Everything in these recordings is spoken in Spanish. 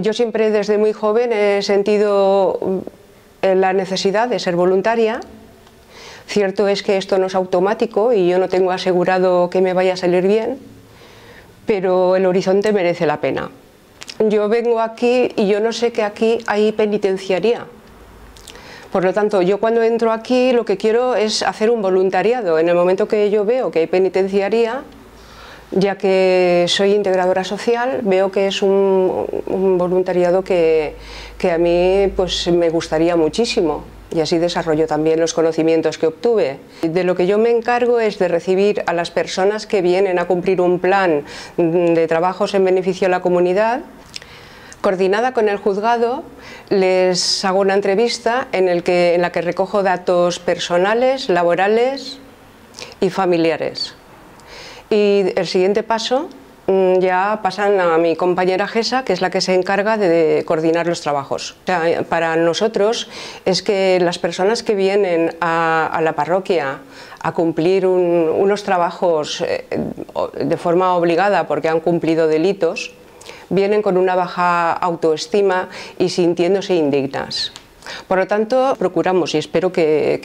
Yo siempre desde muy joven he sentido la necesidad de ser voluntaria. Cierto es que esto no es automático y yo no tengo asegurado que me vaya a salir bien, pero el horizonte merece la pena. Yo vengo aquí y yo no sé que aquí hay penitenciaría. Por lo tanto, yo cuando entro aquí lo que quiero es hacer un voluntariado. En el momento que yo veo que hay penitenciaría, ya que soy integradora social, veo que es un voluntariado que a mí pues, me gustaría muchísimo. Y así desarrollo también los conocimientos que obtuve. De lo que yo me encargo es de recibir a las personas que vienen a cumplir un plan de trabajos en beneficio de la comunidad. Coordinada con el juzgado, les hago una entrevista en la que recojo datos personales, laborales y familiares. Y el siguiente paso ya pasan a mi compañera Gesa, que es la que se encarga de coordinar los trabajos. O sea, para nosotros es que las personas que vienen a la parroquia a cumplir unos trabajos de forma obligada porque han cumplido delitos, vienen con una baja autoestima y sintiéndose indignas. Por lo tanto, procuramos y espero que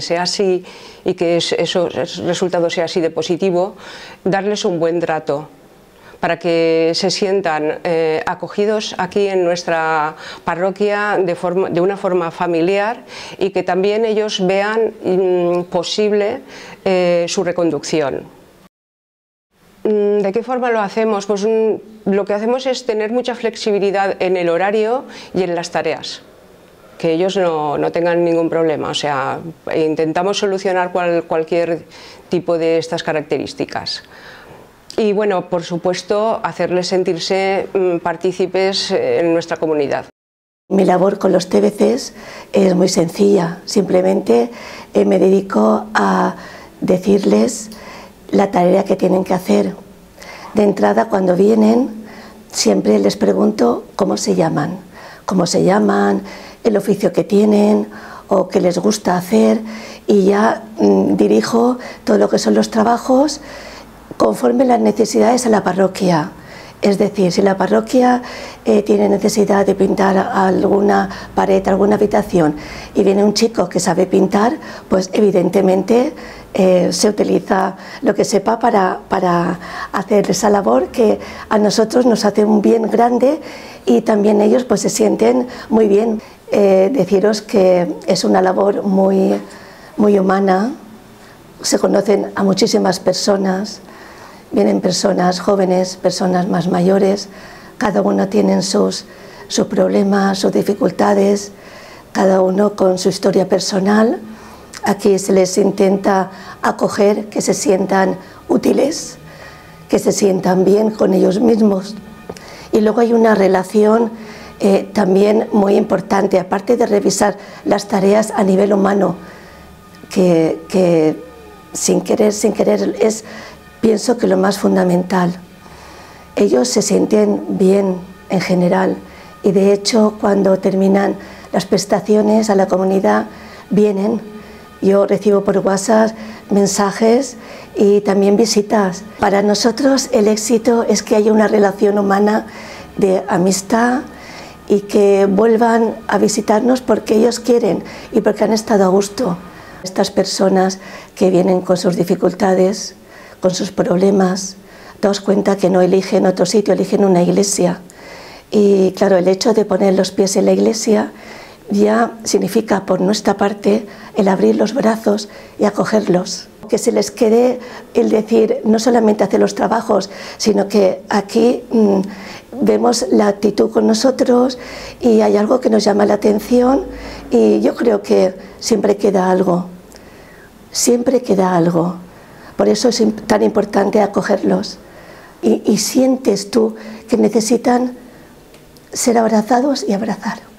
sea así y que ese resultado sea así de positivo, darles un buen trato para que se sientan acogidos aquí en nuestra parroquia de una forma familiar y que también ellos vean posible su reconducción. ¿De qué forma lo hacemos? Pues lo que hacemos es tener mucha flexibilidad en el horario y en las tareas, que ellos no tengan ningún problema. O sea, intentamos solucionar cualquier tipo de estas características. Y bueno, por supuesto, hacerles sentirse partícipes en nuestra comunidad. Mi labor con los TBCs es muy sencilla. Simplemente me dedico a decirles la tarea que tienen que hacer. De entrada, cuando vienen, siempre les pregunto cómo se llaman, el oficio que tienen o qué les gusta hacer, y ya dirijo todo lo que son los trabajos conforme las necesidades a la parroquia. Es decir, si la parroquia tiene necesidad de pintar alguna pared, alguna habitación, y viene un chico que sabe pintar, pues evidentemente se utiliza lo que sepa para hacer esa labor que a nosotros nos hace un bien grande y también ellos pues, se sienten muy bien. Deciros que es una labor muy, muy humana, se conocen a muchísimas personas. Vienen personas jóvenes, personas más mayores, cada uno tiene sus problemas, sus dificultades, cada uno con su historia personal. Aquí se les intenta acoger, que se sientan útiles, que se sientan bien con ellos mismos. Y luego hay una relación también muy importante, aparte de revisar las tareas a nivel humano, que sin querer es... Pienso que lo más fundamental, ellos se sienten bien en general y de hecho cuando terminan las prestaciones a la comunidad vienen. Yo recibo por WhatsApp mensajes y también visitas. Para nosotros el éxito es que haya una relación humana de amistad y que vuelvan a visitarnos porque ellos quieren y porque han estado a gusto. Estas personas que vienen con sus dificultades, con sus problemas, daos cuenta que no eligen otro sitio, eligen una iglesia. Y claro, el hecho de poner los pies en la iglesia ya significa por nuestra parte el abrir los brazos y acogerlos. Que se les quede el decir, no solamente hacer los trabajos, sino que aquí vemos la actitud con nosotros y hay algo que nos llama la atención y yo creo que siempre queda algo, siempre queda algo. Por eso es tan importante acogerlos y sientes tú que necesitan ser abrazados y abrazar.